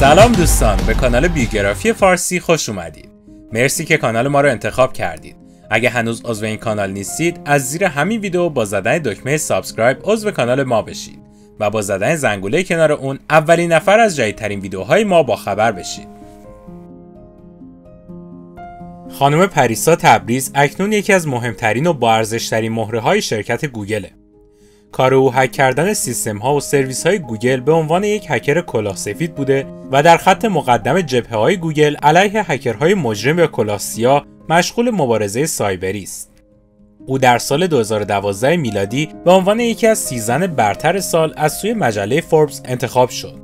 سلام دوستان، به کانال بیوگرافی فارسی خوش اومدید. مرسی که کانال ما رو انتخاب کردید. اگه هنوز عضو این کانال نیستید، از زیر همین ویدیو با زدن دکمه سابسکرایب عضو کانال ما بشید و با زدن زنگوله کنار اون اولین نفر از جدیدترین ویدیوهای ما با خبر بشید. خانم پریسا تبریز اکنون یکی از مهمترین و با ارزشترین مهره‌های شرکت گوگله. کار او هک کردن سیستم‌ها و سرویس‌های گوگل به عنوان یک هکر کلاه سفید بوده و در خط مقدم جبهه‌های گوگل علیه هکرهای مجرم یا کلاه سیاه مشغول مبارزه سایبری است. او در سال 2012 میلادی به عنوان یکی از 13 برتر سال از سوی مجله فوربس انتخاب شد.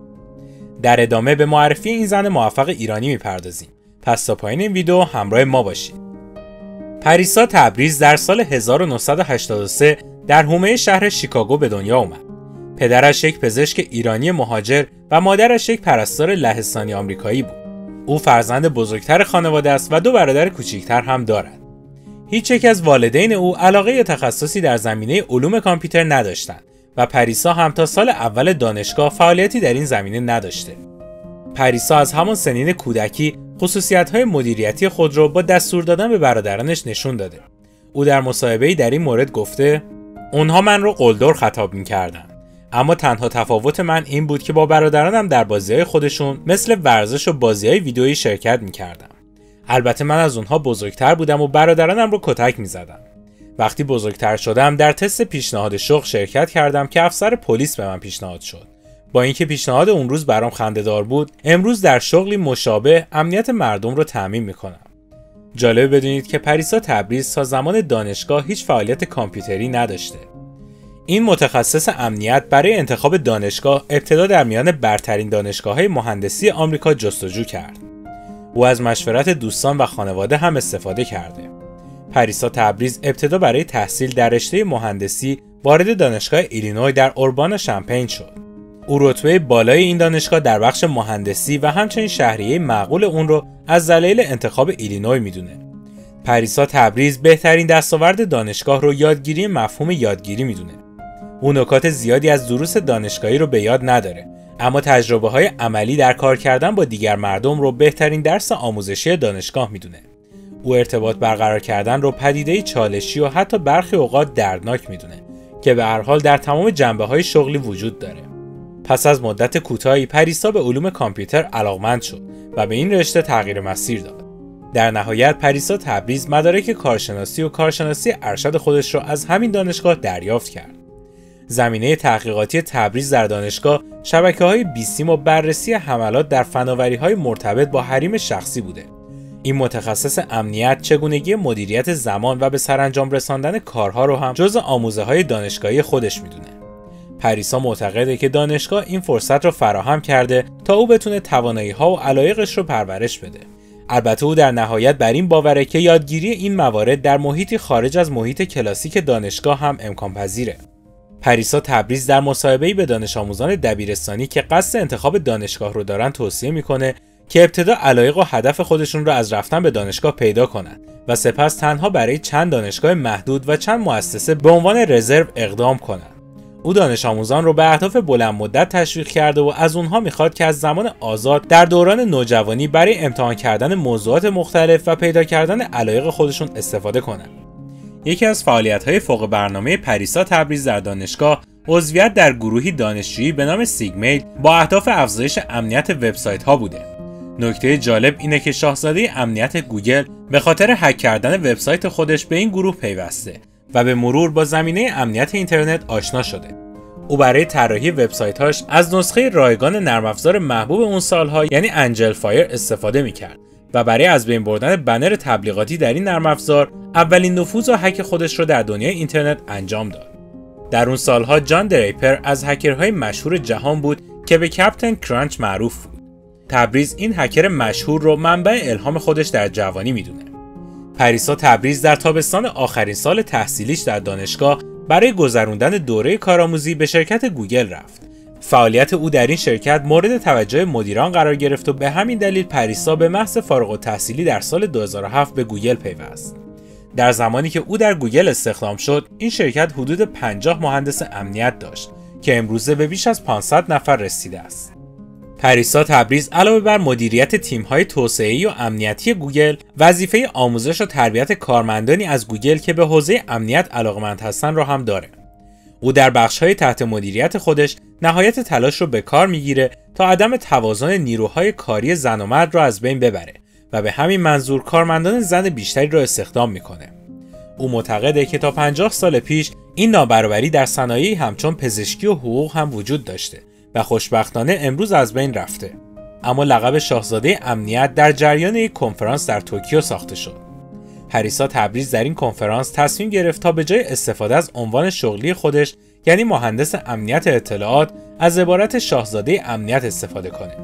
در ادامه به معرفی این زن موفق ایرانی می‌پردازیم. پس تا پایین این ویدیو همراه ما باشید. پریسا تبریز در سال 1983 در حومه شهر شیکاگو به دنیا آمد. پدرش یک پزشک ایرانی مهاجر و مادرش یک پرستار لهستانی آمریکایی بود. او فرزند بزرگتر خانواده است و دو برادر کوچکتر هم دارد. هیچ یک از والدین او علاقه یا تخصصی در زمینه علوم کامپیوتر نداشتند و پریسا هم تا سال اول دانشگاه فعالیتی در این زمینه نداشته. پریسا از همان سنین کودکی خصوصیت‌های مدیریتی خود را با دستور دادن به برادرانش نشون داده. او در مصاحبه‌ای در این مورد گفته: اونها من رو قلدر خطاب می‌کردن، اما تنها تفاوت من این بود که با برادرانم در بازی‌های خودشون مثل ورزش و بازی‌های ویدئویی شرکت می‌کردم. البته من از اونها بزرگتر بودم و برادرانم رو کتک می‌زدم. وقتی بزرگتر شدم در تست پیشنهاد شغل شرکت کردم که افسر پلیس به من پیشنهاد شد. با اینکه پیشنهاد اون روز برام خنده‌دار بود، امروز در شغلی مشابه امنیت مردم رو تضمین می‌کنم. جالب بدونید که پریسا تبریز تا زمان دانشگاه هیچ فعالیت کامپیوتری نداشته. این متخصص امنیت برای انتخاب دانشگاه ابتدا در میان برترین دانشگاه‌های مهندسی آمریکا جستجو کرد. او از مشورت دوستان و خانواده هم استفاده کرده. پریسا تبریز ابتدا برای تحصیل در رشته مهندسی وارد دانشگاه ایلینوی در اوربانا شامپین شد. او رتبه بالای این دانشگاه در بخش مهندسی و همچنین شهریه معقول اون رو از دلایل انتخاب ایلینوی میدونه. پریسا تبریز بهترین دستاورد دانشگاه رو یادگیری مفهوم یادگیری میدونه. او نکات زیادی از دروس دانشگاهی رو به یاد نداره، اما تجربه‌های عملی در کار کردن با دیگر مردم رو بهترین درس آموزشی دانشگاه میدونه. او ارتباط برقرار کردن رو پدیده چالشی و حتی برخی اوقات دردناک میدونه که به هر حال در تمام جنبه‌های شغلی وجود داره. پس از مدت کوتاهی پریسا به علوم کامپیوتر علاقمند شد و به این رشته تغییر مسیر داد. در نهایت پریسا تبریز مدارک کارشناسی و کارشناسی ارشد خودش را از همین دانشگاه دریافت کرد. زمینه تحقیقاتی تبریز در دانشگاه شبکه‌های بی‌سیم و بررسی حملات در فناوری‌های مرتبط با حریم شخصی بوده. این متخصص امنیت چگونگی مدیریت زمان و به سرانجام رساندن کارها رو هم جزء آموزه‌های دانشگاهی خودش می‌دونه. پریسا معتقده که دانشگاه این فرصت را فراهم کرده تا او بتونه توانایی‌ها و علایقش رو پرورش بده. البته او در نهایت بر این باوره که یادگیری این موارد در محیطی خارج از محیط کلاسیک دانشگاه هم امکان پذیره. پریسا تبریز در مصاحبه‌ای به دانش آموزان دبیرستانی که قصد انتخاب دانشگاه رو دارن توصیه میکنه که ابتدا علایق و هدف خودشون رو از رفتن به دانشگاه پیدا کنند و سپس تنها برای چند دانشگاه محدود و چند مؤسسه به عنوان رزرو اقدام کنند. او دانش آموزان رو به اهداف بلند مدت تشویق کرده و از اونها میخواد که از زمان آزاد در دوران نوجوانی برای امتحان کردن موضوعات مختلف و پیدا کردن علایق خودشون استفاده کنند. یکی از فعالیت‌های فوق برنامه پریسا تبریز در دانشگاه عضویت در گروهی دانشجویی به نام سیگمیل با اهداف افزایش امنیت وبسایت‌ها بوده. نکته جالب اینه که شاهزاده امنیت گوگل به خاطر هک کردن وبسایت خودش به این گروه پیوسته و به مرور با زمینه امنیت اینترنت آشنا شده. او برای طراحی وبسایت‌هاش از نسخه رایگان نرم افزار محبوب اون سالها یعنی انجیل فایر استفاده می‌کرد و برای از بین بردن بنر تبلیغاتی در این نرم افزار اولین نفوذ و هک خودش رو در دنیای اینترنت انجام داد. در اون سالها جان دریپر از هکرهای مشهور جهان بود که به کاپتین کرانچ معروف بود. تبریز این هکر مشهور رو منبع الهام خودش در جوانی می‌دونه. پریسا تبریز در تابستان آخرین سال تحصیلیش در دانشگاه برای گذراندن دوره کارآموزی به شرکت گوگل رفت. فعالیت او در این شرکت مورد توجه مدیران قرار گرفت و به همین دلیل پریسا به محض فارغ التحصیلی در سال 2007 به گوگل پیوست. در زمانی که او در گوگل استخدام شد، این شرکت حدود 50 مهندس امنیت داشت که امروزه به بیش از 500 نفر رسیده است. پریسا تبریز علاوه بر مدیریت تیم‌های توسعه‌ای و امنیتی گوگل، وظیفه آموزش و تربیت کارمندانی از گوگل که به حوزه امنیت علاقه‌مند هستند را هم داره. او در بخش‌های تحت مدیریت خودش نهایت تلاش رو به کار می‌گیره تا عدم توازن نیروهای کاری زن و مرد را از بین ببره و به همین منظور کارمندان زن بیشتری را استخدام می‌کنه. او معتقده که تا 50 سال پیش این نابرابری در صنایعی همچون پزشکی و حقوق هم وجود داشته و خوشبختانه امروز از بین رفته. اما لقب شاهزاده امنیت در جریان یک کنفرانس در توکیو ساخته شد. پریسا تبریز در این کنفرانس تصمیم گرفت تا به جای استفاده از عنوان شغلی خودش، یعنی مهندس امنیت اطلاعات، از عبارت شاهزاده امنیت استفاده کنه.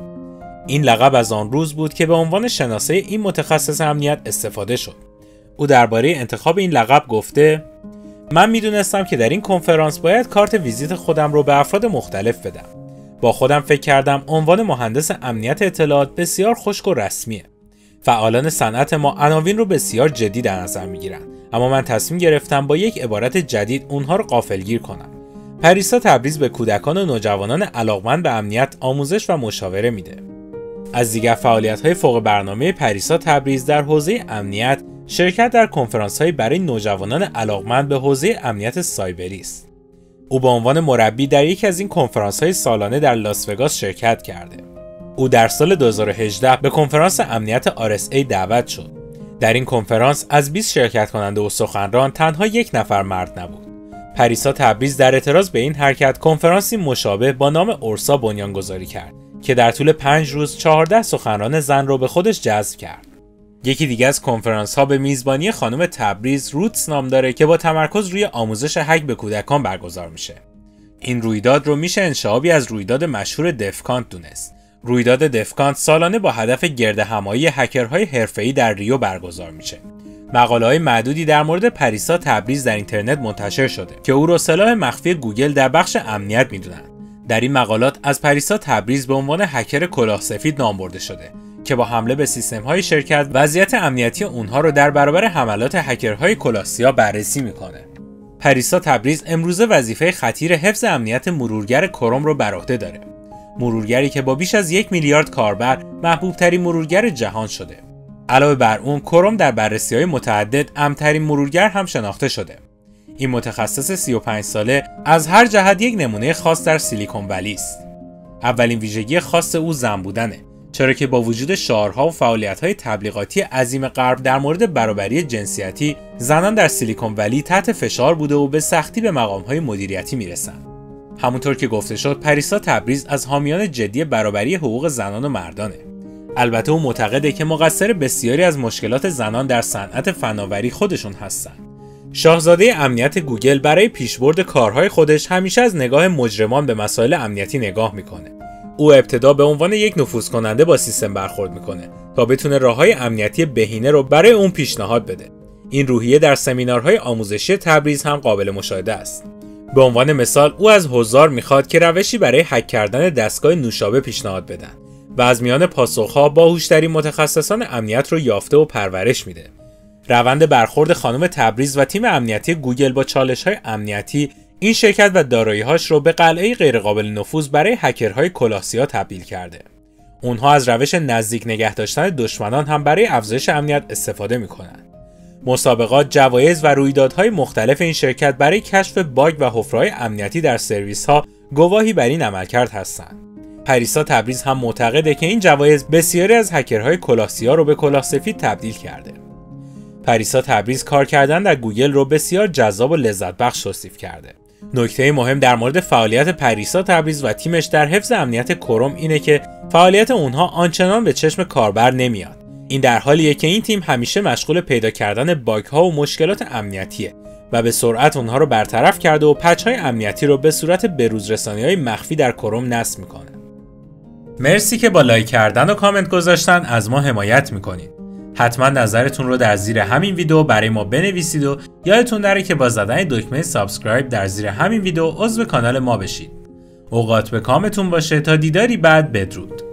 این لقب از آن روز بود که به عنوان شناسه این متخصص امنیت استفاده شد. او درباره انتخاب این لقب گفته: من میدونستم که در این کنفرانس باید کارت ویزیت خودم رو به افراد مختلف بدم. با خودم فکر کردم عنوان مهندس امنیت اطلاعات بسیار خشک و رسمیه. فعالان صنعت ما عناوین رو بسیار جدی در نظر میگیرن، اما من تصمیم گرفتم با یک عبارت جدید اونها رو غافلگیر کنم. پریسا تبریز به کودکان و نوجوانان علاقمند به امنیت آموزش و مشاوره میده. از دیگر فعالیت‌های فوق برنامه پریسا تبریز در حوزه امنیت، شرکت در کنفرانس‌های برای نوجوانان علاقمند به حوزه امنیت سایبری است. او به عنوان مربی در یکی از این کنفرانس‌های سالانه در لاس وگاس شرکت کرده. او در سال 2018 به کنفرانس امنیت آر.اس.ای دعوت شد. در این کنفرانس از 20 شرکت کننده و سخنران تنها یک نفر مرد نبود. پریسا تبریز در اعتراض به این حرکت کنفرانسی مشابه با نام اورسا بنیانگذاری کرد که در طول 5 روز 14 سخنران زن را به خودش جذب کرد. یکی دیگه از کنفرانس ها به میزبانی خانم تبریز، روتس نام داره، که با تمرکز روی آموزش هک به کودکان برگزار میشه. این رویداد رو میشه انشعابی از رویداد مشهور دفکانت دونست. رویداد دفکانت سالانه با هدف گرد همایی هکرهای حرفه‌ای در ریو برگزار میشه. مقاله‌های معدودی در مورد پریسا تبریز در اینترنت منتشر شده که او رو سلاح مخفی گوگل در بخش امنیت میدونن. در این مقالات از پریسا تبریز به عنوان هکر کلاه سفید نام برده شده که با حمله به سیستم‌های شرکت وضعیت امنیتی اونها رو در برابر حملات هکرهای کلاه سیاه بررسی میکنه. پریسا تبریز امروزه وظیفه خطیر حفظ امنیت مرورگر کروم رو بر عهده داره. مرورگری که با بیش از 1 میلیارد کاربر محبوب‌ترین مرورگر جهان شده. علاوه بر اون، کروم در بررسی‌های متعدد امن‌ترین مرورگر هم شناخته شده. این متخصص 35 ساله از هر جهت یک نمونه خاص در سیلیکون ولی است. اولین ویژگی خاص او زن بودنه، چرا که با وجود شعارها و فعالیت‌های تبلیغاتی عظیم غرب در مورد برابری جنسیتی، زنان در سیلیکون ولی تحت فشار بوده و به سختی به مقام‌های مدیریتی میرسند. همونطور که گفته شد، پریسا تبریز از حامیان جدی برابری حقوق زنان و مردانه. البته او معتقده که مقصر بسیاری از مشکلات زنان در صنعت فناوری خودشون هستند. شاهزاده امنیت گوگل برای پیشبرد کارهای خودش همیشه از نگاه مجرمان به مسائل امنیتی نگاه میکنه. او ابتدا به عنوان یک نفوذکننده با سیستم برخورد میکنه تا بتونه راههای امنیتی بهینه رو برای اون پیشنهاد بده. این روحیه در سمینارهای آموزشی تبریز هم قابل مشاهده است. به عنوان مثال، او از حضار میخواد که روشی برای هک کردن دستگاه نوشابه پیشنهاد بدن و از میان پاسخها باهوشترین متخصصان امنیت رو یافته و پرورش میده. روند برخورد خانم تبریز و تیم امنیتی گوگل با چالش‌های امنیتی، این شرکت و دارایی‌هاش رو به قلعه غیرقابل نفوذ برای هکرهای کلاه سیاه تبدیل کرده. اونها از روش نزدیک نگه داشتن دشمنان هم برای افزایش امنیت استفاده می‌کنند. مسابقات، جوایز و رویدادهای مختلف این شرکت برای کشف باگ و حفره‌های امنیتی در سرویس‌ها گواهی بر این عملکرد هستند. پریسا تبریز هم معتقده که این جوایز بسیاری از هکرهای کلاه سیاه رو به کلاه سفید تبدیل کرده. پریسا تبریز کار کردن در گوگل رو بسیار جذاب و لذت بخش توصیف کرده. نکته مهم در مورد فعالیت پریسا تبریز و تیمش در حفظ امنیت کروم اینه که فعالیت اونها آنچنان به چشم کاربر نمیاد. این در حالیه که این تیم همیشه مشغول پیدا کردن باگ ها و مشکلات امنیتیه و به سرعت اونها رو برطرف کرده و پچ های امنیتی رو به صورت بروزرسانی های مخفی در کروم نصب میکنه. مرسی که با لایک کردن و کامنت گذاشتن از ما حمایت میکنید. حتما نظرتون رو در زیر همین ویدیو برای ما بنویسید و یادتون نره که با زدن دکمه سابسکرایب در زیر همین ویدیو عضو کانال ما بشید. اوقات به کامتون باشه تا دیداری بعد، بدرود.